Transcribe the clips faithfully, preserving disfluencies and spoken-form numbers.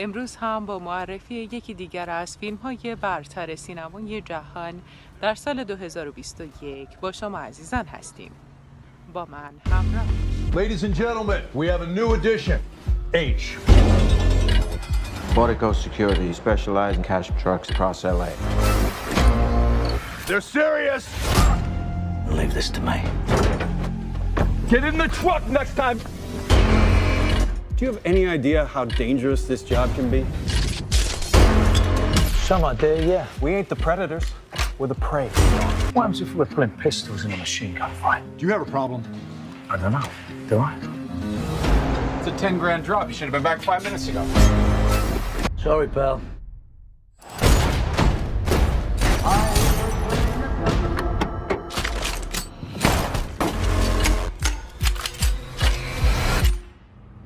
امروز هم با معرفی یکی دیگر از فیلم‌های برتر سینمای جهان در سال دو هزار و بیست و یک با شما عزیزان هستیم. با من همراه. Ladies and gentlemen, we have a new addition. H. Portico Security specializes in cash trucks across L A. They're serious. Leave this to me. Get in the truck next time. Do you have any idea how dangerous this job can be? Some idea, yeah. We ain't the predators. We're the prey. What happens if we're pulling pistols in a machine gun fight? Do you have a problem? I don't know. Do I? It's a ten grand drop. You should have been back five minutes ago. Sorry, pal.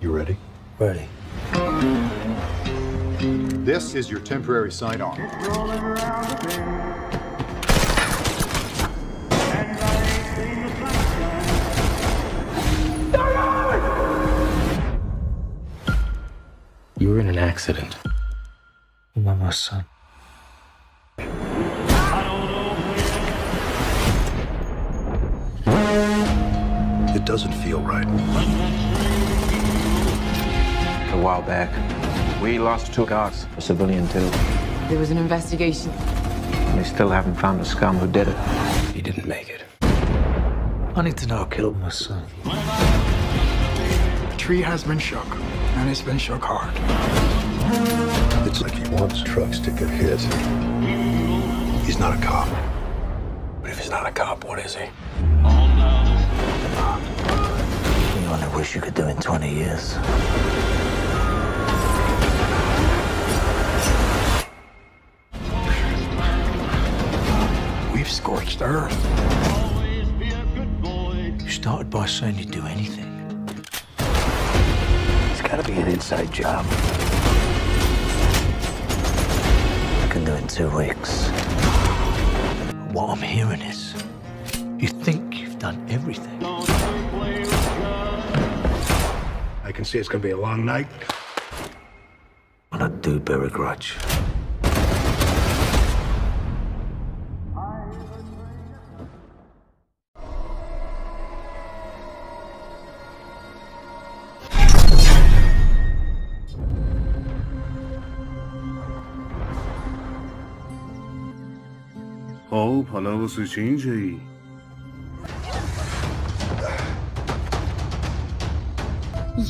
You ready? Ready. This is your temporary sidearm. You were in an accident. My mama's son. It doesn't feel right. A while back, we lost two guards, a civilian too. There was an investigation. And they still haven't found the scum who did it. He didn't make it. I need to know who killed my son. The tree has been shook, and it's been shook hard. It's like he wants trucks to get hit. He's not a cop. But if he's not a cop, what is he? Oh, no. You only wish you could do in twenty years. We've scorched earth. You started by saying you'd do anything. It's gotta be an inside job. I can do it in two weeks. But what I'm hearing is, you think you've done everything. I can see it's gonna be a long night. And I do bear a grudge. خب حالا واسه چه اینجایی؟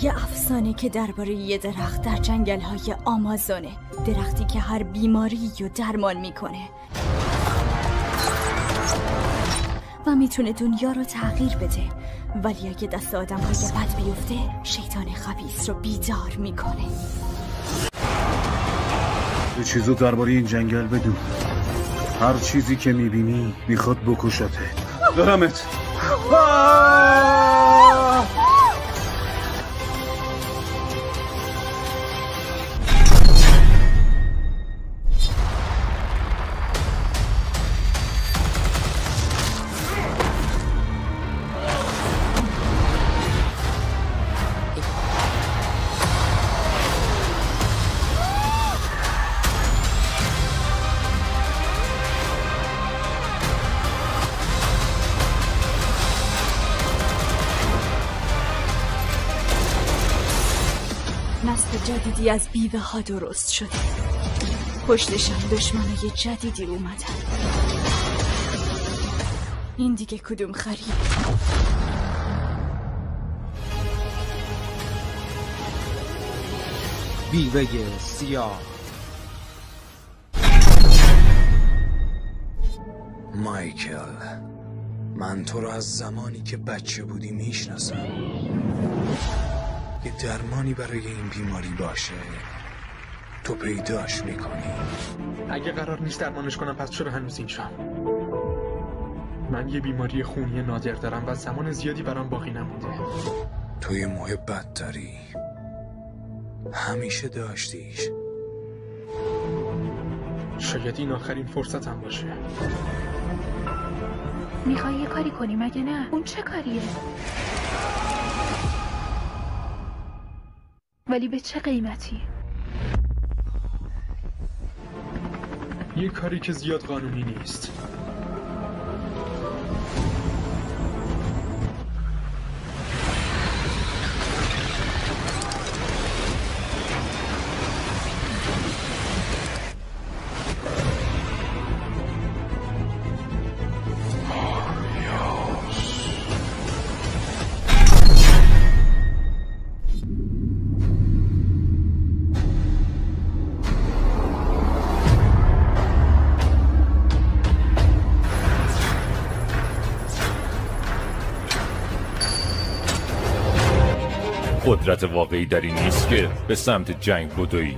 یه افسانه که درباره یه درخت در جنگل‌های آمازونه، درختی که هر بیماری رو درمان میکنه و میتونه دنیا رو تغییر بده، ولی اگه دست آدم‌های بد بیفته شیطان خبیث رو بیدار میکنه. یه چیزو درباره این جنگل بدون. هر چیزی که میبینی میخواد بکشته. دارمت. نسل جدیدی از بیوه ها درست شده، پشتشان دشمنای جدیدی اومدن. این دیگه کدوم خرید؟ بیوه سیاه. مایکل، من تو رو از زمانی که بچه بودی میشناسم. یه درمانی برای این بیماری باشه تو پیداش میکنی. اگه قرار نیست درمانش کنم پس چرا هنوز اینجام؟ من یه بیماری خونی نادر دارم و زمان زیادی برام باقی نمونده. توی محبت داری، همیشه داشتیش. شاید این آخرین فرصتم باشه. میخوای یه کاری کنی مگه نه؟ اون چه کاریه؟ ولی به چه قیمتی؟ یه کاری که زیاد قانونی نیست. قدرت واقعی در این نیست که به سمت جنگ بدوی.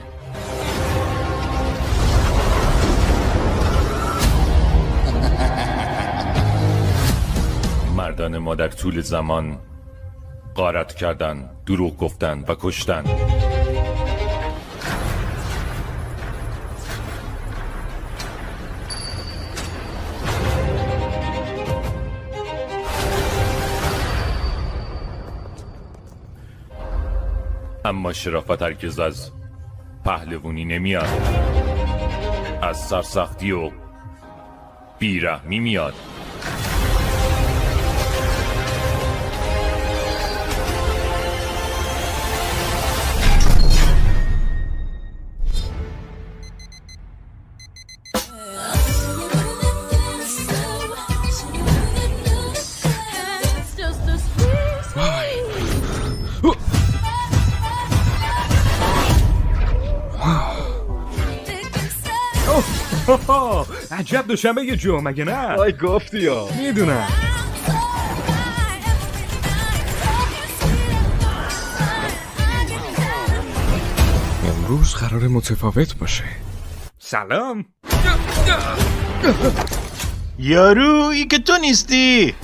مردان ما در طول زمان غارت کردند، دروغ گفتند و کشتند. اما شرافت هرگز از پهلوانی نمیاد، از سرسختی و بیرحمی میاد. عجب دوشنبه جو مگه نه؟ آی گفتی ها میدونم. امروز قرار متفاوت باشه. سلام یارو، ای که تو نیستی.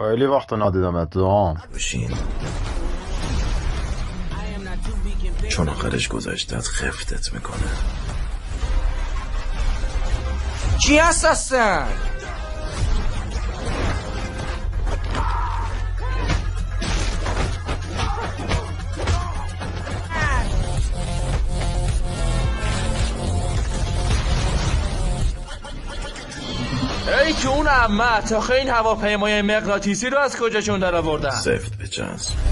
خیلی وقت نادیدم ات دام. بشین چون آخرش گذاشتت خفتت میکنه. چی هستن؟ ای که اون عمه تا خیلی این هواپیمای مغناطیسی رو از کجاشون در آوردن؟ سفت به چسب.